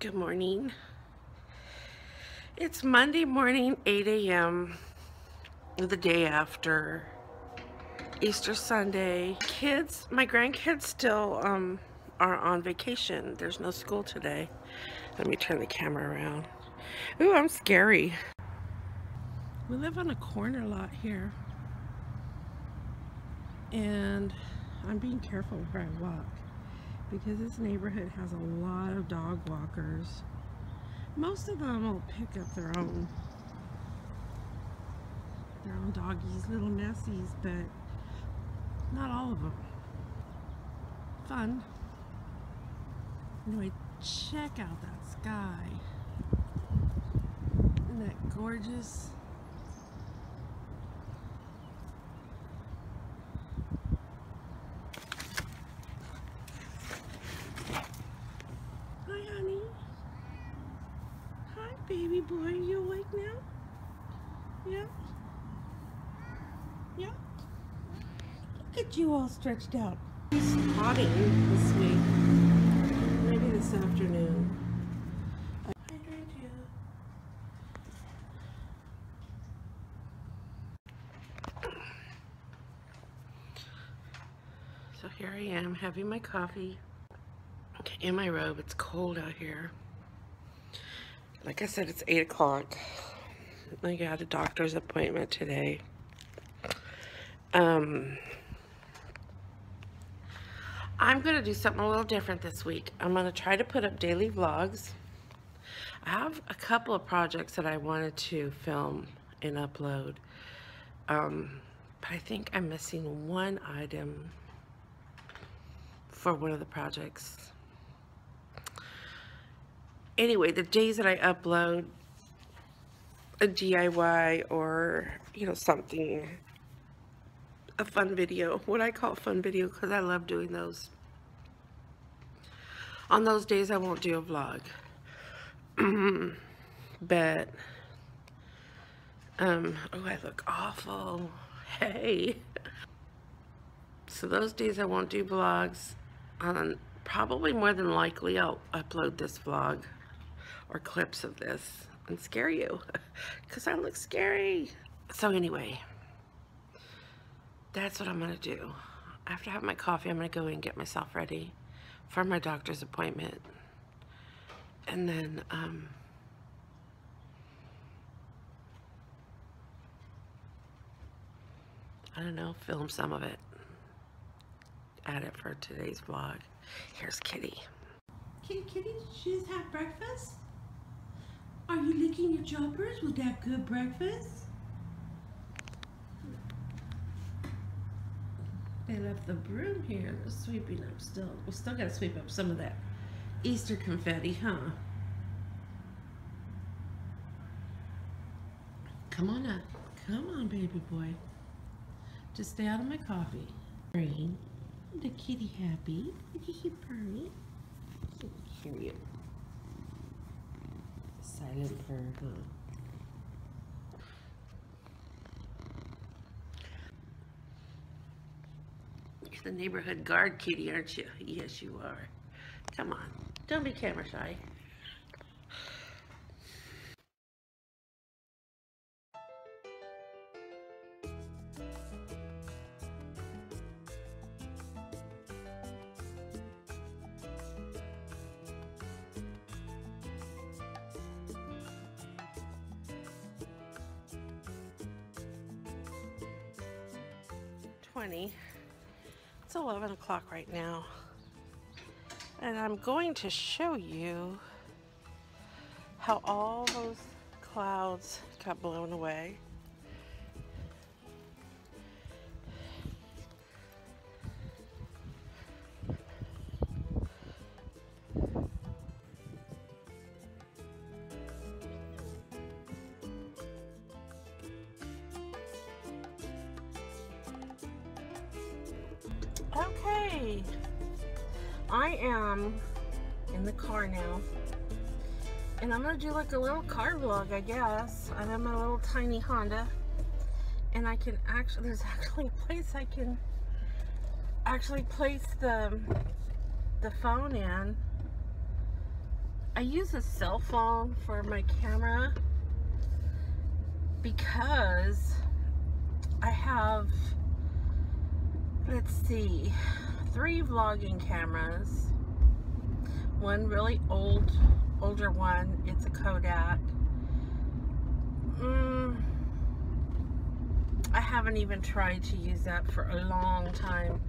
Good morning. It's Monday morning, 8 a.m. the day after Easter Sunday. Kids, my grandkids still are on vacation. There's no school today. Let me turn the camera around. Ooh, I'm scary. We live on a corner lot here. And I'm being careful where I walk, because this neighborhood has a lot of dog walkers. Most of them will pick up their own doggies, little messies, but not all of them. Fun. Anyway, check out that sky. Isn't that gorgeous? Baby boy, are you awake now? Yeah? Yeah? Look at you all stretched out. He's potting this week. Maybe this afternoon. I heard you. So here I am having my coffee in my robe. It's cold out here. Like I said, it's 8 o'clock. I got a doctor's appointment today. I'm going to do something a little different this week. I'm going to try to put up daily vlogs. I have a couple of projects that I wanted to film and upload. But I think I'm missing one item for one of the projects. Anyway, the days that I upload a DIY or, you know, something, a fun video, what I call fun video because I love doing those. On those days, I won't do a vlog. But, oh, I look awful. Hey. So those days I won't do vlogs. Probably more than likely I'll upload this vlog. Or clips of this and scare you because I look scary. So anyway, that's what I'm gonna do. After I have my coffee, I'm gonna go and get myself ready for my doctor's appointment, and then I don't know, film some of it, add it for today's vlog. Here's Kitty. Kitty, did she just have breakfast? Are you licking your choppers? Was that good breakfast? They left the broom here. They're sweeping up still. We still gotta sweep up some of that Easter confetti, huh? Come on up. Come on, baby boy. Just stay out of my coffee. Green. The kitty happy. Look at you, purring. Hear you. Silent purr, huh? You're the neighborhood guard kitty, aren't you? Yes, you are. Come on. Don't be camera shy. It's 11 o'clock right now, and I'm going to show you how all those clouds got blown away. Okay, I am in the car now, and I'm gonna do like a little car vlog, I guess. I'm in my little tiny Honda, and I can actually, there's actually a place I can actually place the phone in. I use a cell phone for my camera because I have, let's see, 3 vlogging cameras. One really older one, it's a Kodak. I haven't even tried to use that for a long time.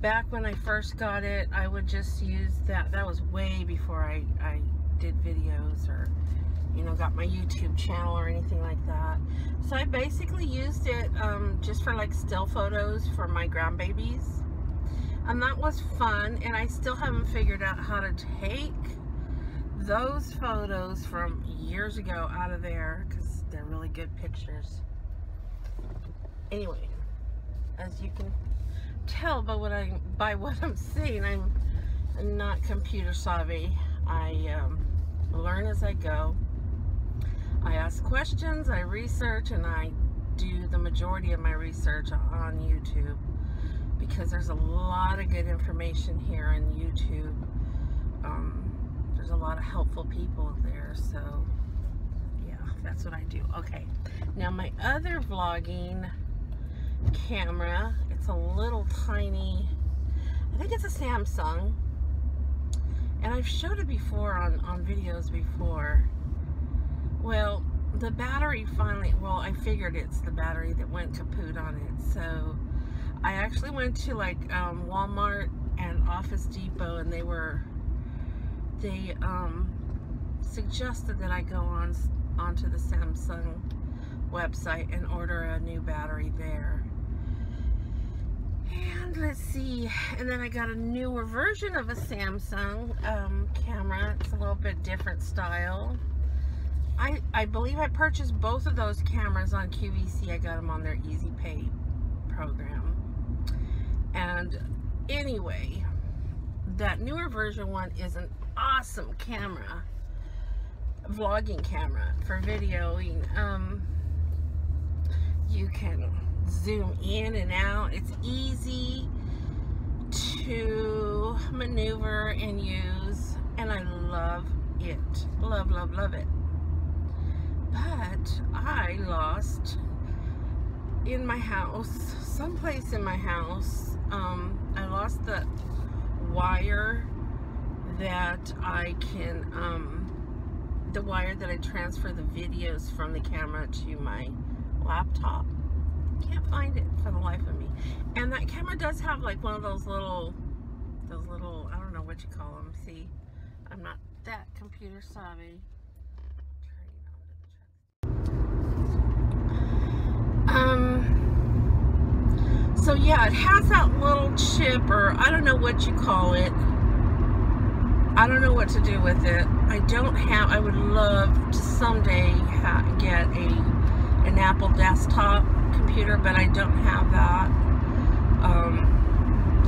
Back when I first got it, I would just use that. That was way before I did videos or, you know, got my YouTube channel or anything like that. So I basically used it just for like still photos for my grandbabies. And that was fun, and I still haven't figured out how to take those photos from years ago out of there, because they're really good pictures. Anyway, as you can tell by what I'm saying, I'm not computer savvy. I learn as I go. I ask questions, I research, and I do the majority of my research on YouTube, because there's a lot of good information here on YouTube. There's a lot of helpful people there, so yeah, that's what I do. Okay, now my other vlogging camera, it's a little tiny, I think it's a Samsung, and I've showed it before on videos before. Well, the battery finally, well, I figured it's the battery that went kaput on it, so I actually went to like Walmart and Office Depot, and they suggested that I go onto the Samsung website and order a new battery there. And let's see, and then I got a newer version of a Samsung camera. It's a little bit different style. I believe I purchased both of those cameras on QVC. I got them on their Easy Pay program. And anyway, that newer version one is an awesome camera, vlogging camera for videoing. You can zoom in and out. It's easy to maneuver and use, and I love it. Love, love, love it. But I lost in my house, someplace in my house, I lost the wire that I can, the wire that I transfer the videos from the camera to my laptop. Can't find it for the life of me. And that camera does have like one of those little, I don't know what you call them. See, I'm not that computer savvy. So yeah, it has that little chip, or I don't know what you call it. I don't know what to do with it. I would love to someday get an Apple desktop computer, but I don't have that.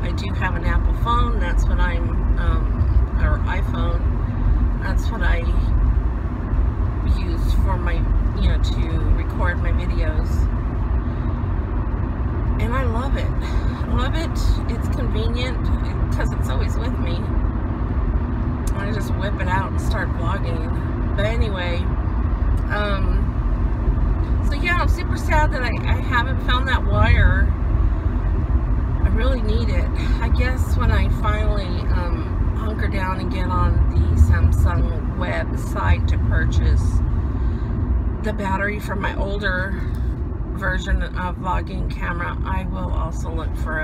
I do have an Apple phone. That's what I'm, or iPhone. That's what I use for my, you know, to record my videos. And I love it. I love it. It's convenient because it's always with me. I just whip it out and start vlogging. But anyway, so yeah, I'm super sad that I haven't found that wire. I really need it. I guess when I finally hunker down and get on the Samsung website to purchase the battery for my older version of vlogging camera, I will also look for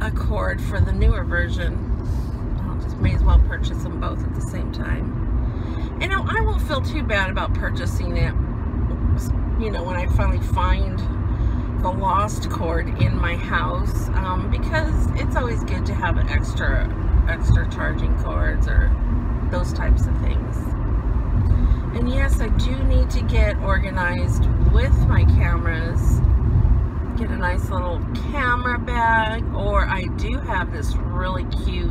a cord for the newer version. I just may as well purchase them both at the same time. And I won't feel too bad about purchasing it, you know, when I finally find the lost cord in my house, because it's always good to have an extra charging cords or those types of things. And yes, I do need to get organized with my cameras. Get a nice little camera bag, or I do have this really cute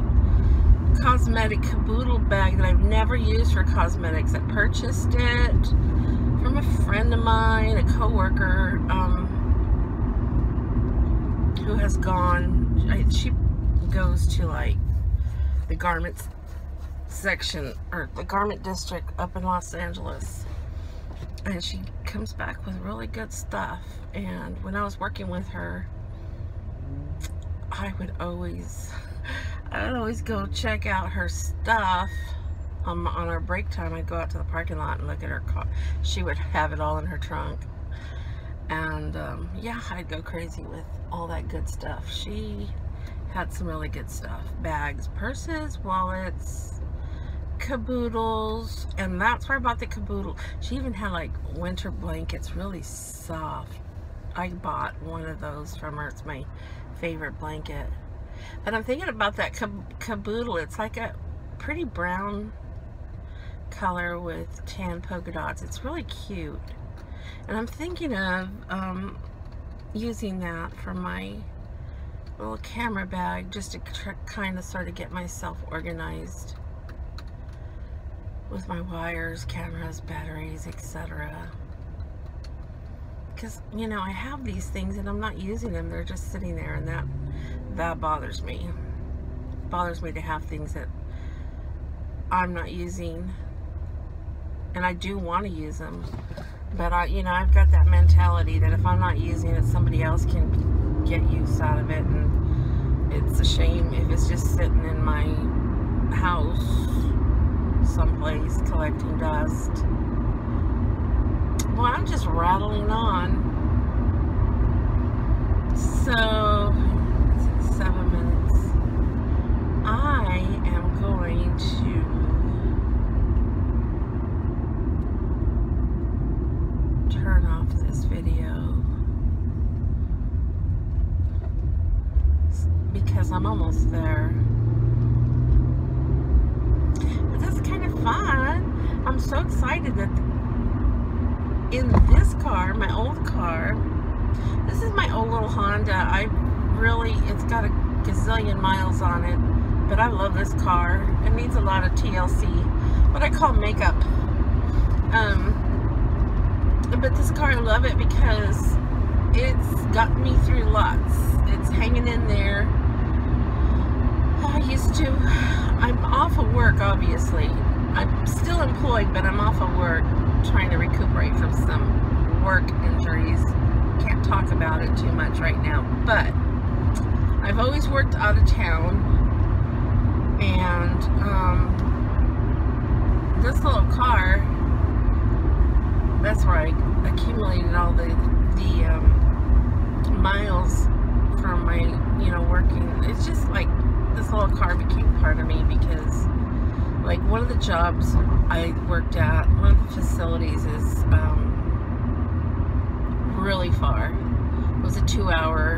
cosmetic caboodle bag that I've never used for cosmetics. I purchased it from a friend of mine, a coworker, who has gone. She goes to like the garments section or the garment district up in Los Angeles, and she comes back with really good stuff. And when I was working with her, I would always go check out her stuff. On our break time, I'd go out to the parking lot and look at her car. She would have it all in her trunk. And yeah, I'd go crazy with all that good stuff. She had some really good stuff. Bags, purses, wallets, caboodles. And that's where I bought the caboodle. She even had like winter blankets, really soft. I bought one of those from her. It's my favorite blanket. But I'm thinking about that caboodle. It's like a pretty brown color with tan polka dots. It's really cute. And I'm thinking of using that for my little camera bag, just to kind of sort of get myself organized with my wires, cameras, batteries, etc. Because, you know, I have these things and I'm not using them. They're just sitting there, and that bothers me. It bothers me to have things that I'm not using, and I do want to use them. But you know, I've got that mentality that if I'm not using it, somebody else can get use out of it, and it's a shame if it's just sitting in my house someplace collecting dust. Well, I'm just rattling on. So, it's 7 minutes. I am going to turn off this video because I'm almost there. But that's kind of fun. I'm so excited that in this car, my old car, this is my old little Honda. It's got a gazillion miles on it, but I love this car. It needs a lot of TLC, what I call makeup. But this car, I love it because it's got me through lots. It's hanging in there. I'm off of work, obviously. I'm still employed, but I'm off of work, trying to recuperate from some work injuries. Can't talk about it too much right now, but I've always worked out of town, and this little car, that's where I accumulated all the miles from my, you know, working. It's just like this little car became part of me because, like, one of the jobs I worked at, one of the facilities is really far. It was a 2-hour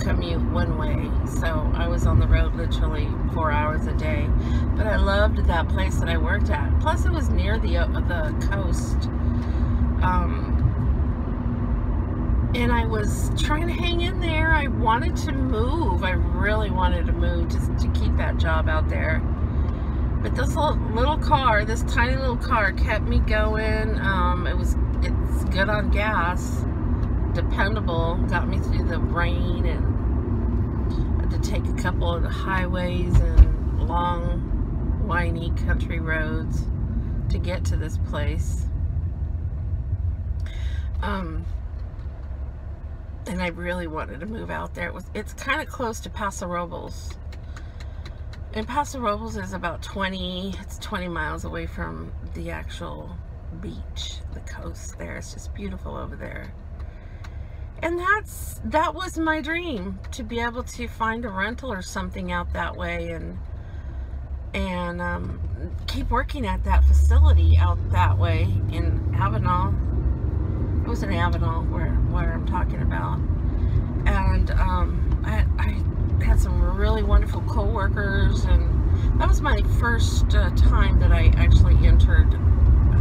commute one way, so I was on the road literally 4 hours a day. But I loved that place that I worked at. Plus, it was near the coast. And I was trying to hang in there. I wanted to move. I really wanted to move just to keep that job out there. But this little car, this tiny little car, kept me going. It's good on gas, dependable, got me through the rain, and I had to take a couple of the highways and long, windy country roads to get to this place. And I really wanted to move out there. It's kind of close to Paso Robles, and Paso Robles is about 20 miles away from the actual beach, the coast there. It's just beautiful over there. And that was my dream, to be able to find a rental or something out that way, and keep working at that facility out that way in Avenal. It was in Avenal where I'm talking about. And I had some really wonderful co-workers, and that was my first time that I actually entered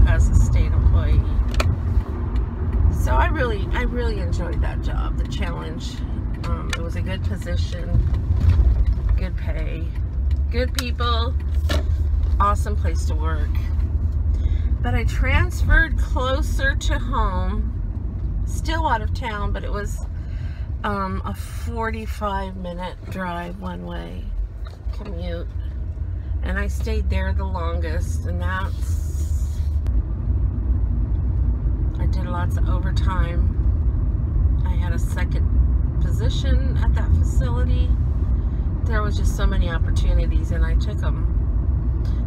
as a state employee. So I really enjoyed that job, the challenge. It was a good position, good pay, good people, awesome place to work. But I transferred closer to home, still out of town, but it was a 45-minute drive one way commute and I stayed there the longest, and that's, I did lots of overtime. I had a second position at that facility. There was just so many opportunities, and I took them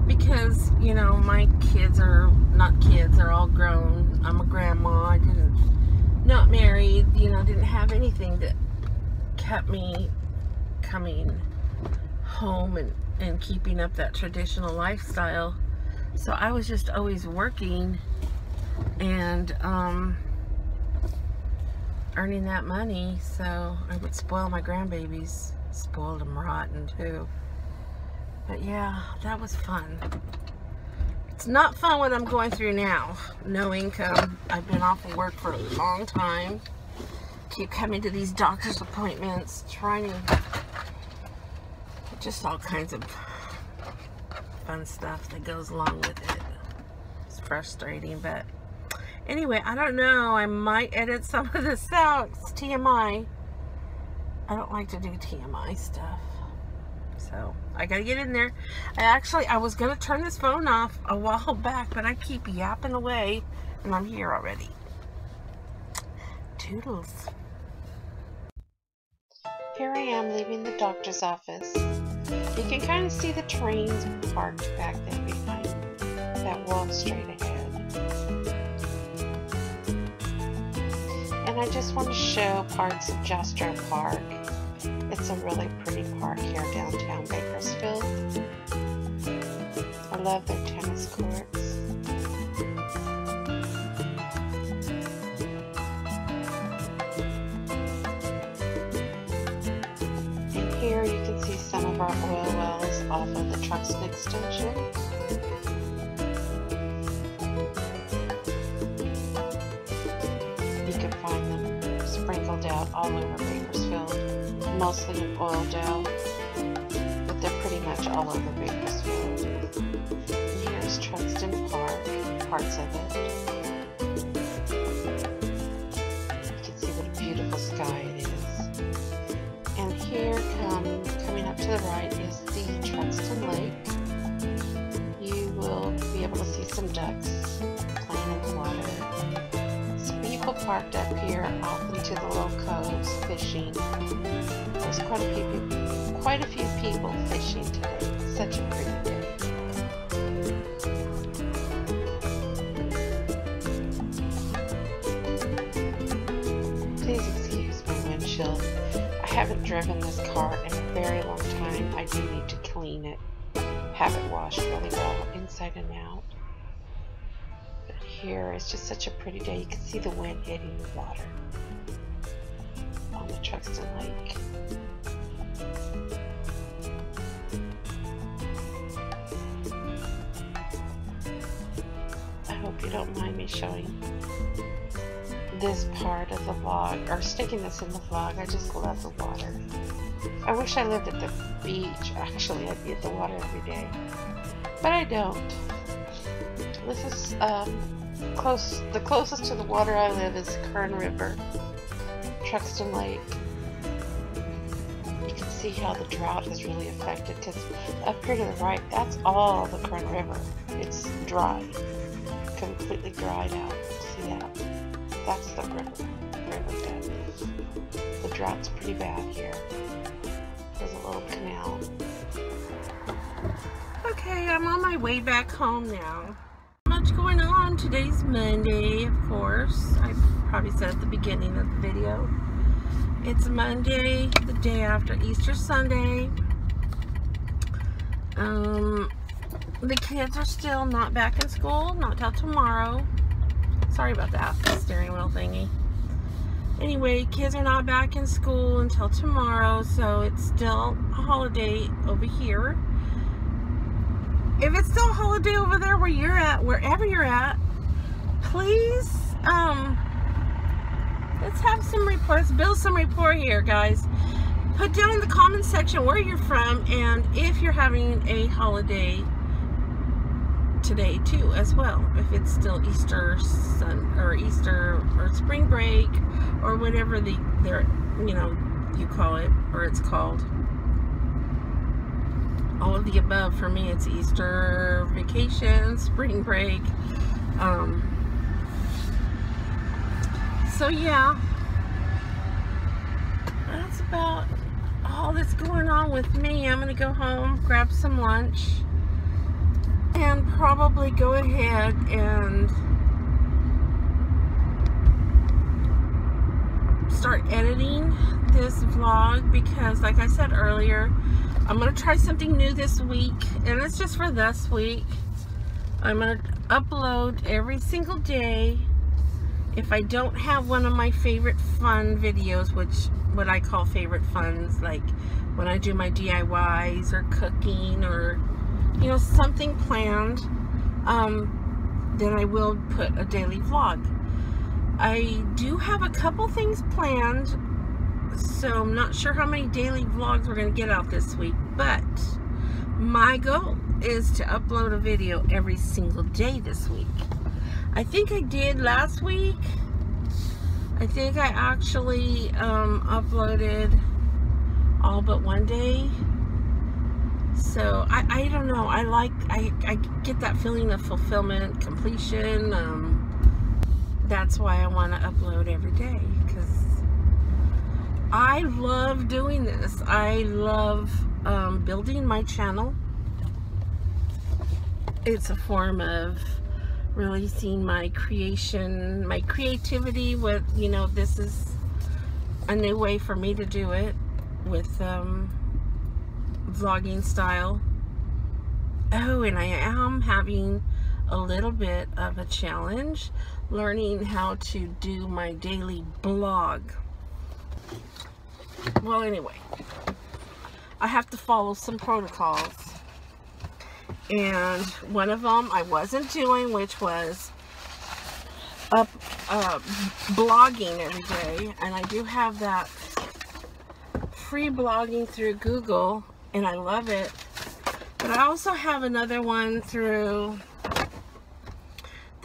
because, you know, my kids are not kids, they're all grown. I'm a grandma. I didn't, not married, you know, didn't have anything that kept me coming home and keeping up that traditional lifestyle. So I was just always working and earning that money, so I would spoil my grandbabies. Spoiled them rotten too. But yeah, that was fun. It's not fun what I'm going through now. No income. I've been off of work for a long time. Keep coming to these doctor's appointments, trying to, just all kinds of fun stuff that goes along with it. It's frustrating, but anyway, I don't know. I might edit some of this out. It's TMI. I don't like to do TMI stuff. So I gotta get in there. I was gonna turn this phone off a while back, but I keep yapping away and I'm here already. Toodles. Here I am leaving the doctor's office. You can kind of see the trains parked back there behind that wall straight ahead. And I just want to show parts of Jastro Park. It's a really pretty park here downtown Bakersfield. I love their tennis courts. And here you can see some of our oil wells off of the Truxtun extension. You can find them sprinkled out all over Bakersfield. Mostly in Oil Dale, but they're pretty much all over Bakersfield. And here's Truxtun Park, parts of it. You can see what a beautiful sky it is. And here, coming up to the right, is the Truxtun Lake. You will be able to see some ducks playing in the water. People parked up here out into the little coves fishing. There's quite a few people fishing today. It's such a pretty day. Please excuse my windshield. I haven't driven this car in a very long time. I do need to clean it, have it washed really well inside and out. Here. It's just such a pretty day. You can see the wind hitting the water on the Truxtun Lake. I hope you don't mind me showing this part of the vlog, or sticking this in the vlog. I just love the water. I wish I lived at the beach. Actually, I'd be at the water every day, but I don't. This is the closest to the water I live is Kern River, Truxtun Lake. You can see how the drought has really affected, because up here to the right, that's all the Kern River. It's dry, completely dried out. See that? That's the river bed. The drought's pretty bad here. There's a little canal. Okay, I'm on my way back home now. Much going on. Today's Monday, of course. I probably said at the beginning of the video. It's Monday, the day after Easter Sunday. The kids are still not back in school, not till tomorrow. Sorry about that steering wheel thingy. Anyway, kids are not back in school until tomorrow, so it's still a holiday over here. If it's still a holiday over there where you're at, wherever you're at, please, let's have some rapport. Let's build some rapport here, guys. Put down in the comment section where you're from and if you're having a holiday today too, as well. If it's still Easter Easter or spring break or whatever you call it, or it's called. all of the above. For me, it's Easter vacation, spring break. So yeah, that's about all that's going on with me. I'm gonna go home, grab some lunch, and probably go ahead and start editing this vlog, because like I said earlier, I'm gonna try something new this week, and it's just for this week. I'm gonna upload every single day. If I don't have one of my favorite fun videos, which what I call favorite funs, like when I do my DIYs or cooking or, you know, something planned, then I will put a daily vlog. I do have a couple things planned, so I'm not sure how many daily vlogs we're going to get out this week, but my goal is to upload a video every single day this week. I think I did last week. I think I actually uploaded all but one day. So I don't know, I get that feeling of fulfillment, completion. That's why I want to upload every day, because I love doing this. I love building my channel. It's a form of releasing my creation, my creativity with, you know, this is a new way for me to do it with vlogging style. Oh, and I am having a little bit of a challenge learning how to do my daily blog. Well, anyway, I have to follow some protocols, and one of them I wasn't doing, which was blogging every day. And I do have that free blogging through Google, and I love it, but I also have another one through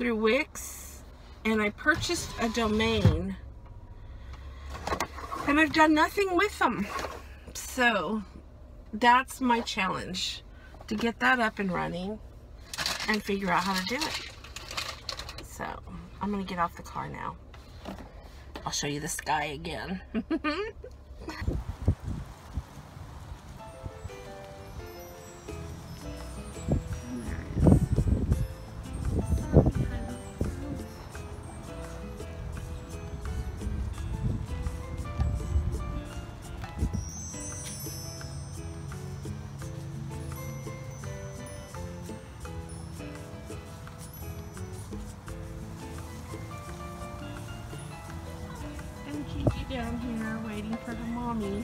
Wix, and I purchased a domain, and I've done nothing with them. So that's my challenge, to get that up and running and figure out how to do it. So I'm gonna get off the car now. I'll show you the sky again. Down here waiting for the mommy.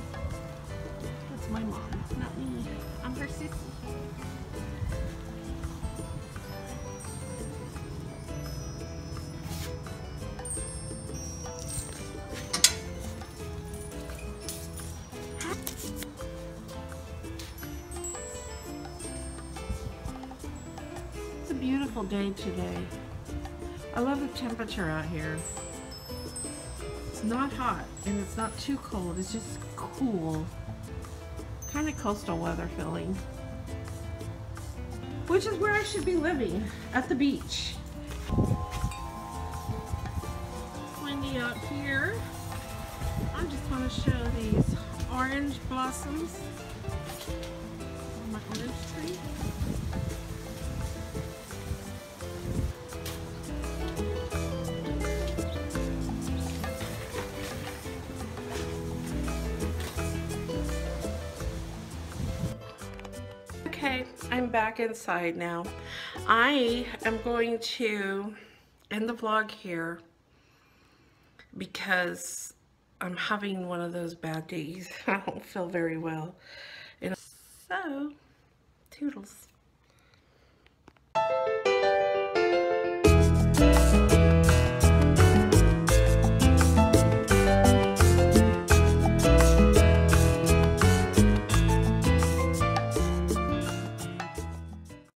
That's my mom, not me. I'm her sister. It's a beautiful day today. I love the temperature out here. Not hot, and it's not too cold. It's just cool, kind of coastal weather feeling, which is where I should be living, at the beach. It's windy out here. I just want to show these orange blossoms on my orange tree. I'm back inside now. I am going to end the vlog here because I'm having one of those bad days. I don't feel very well. And so, toodles.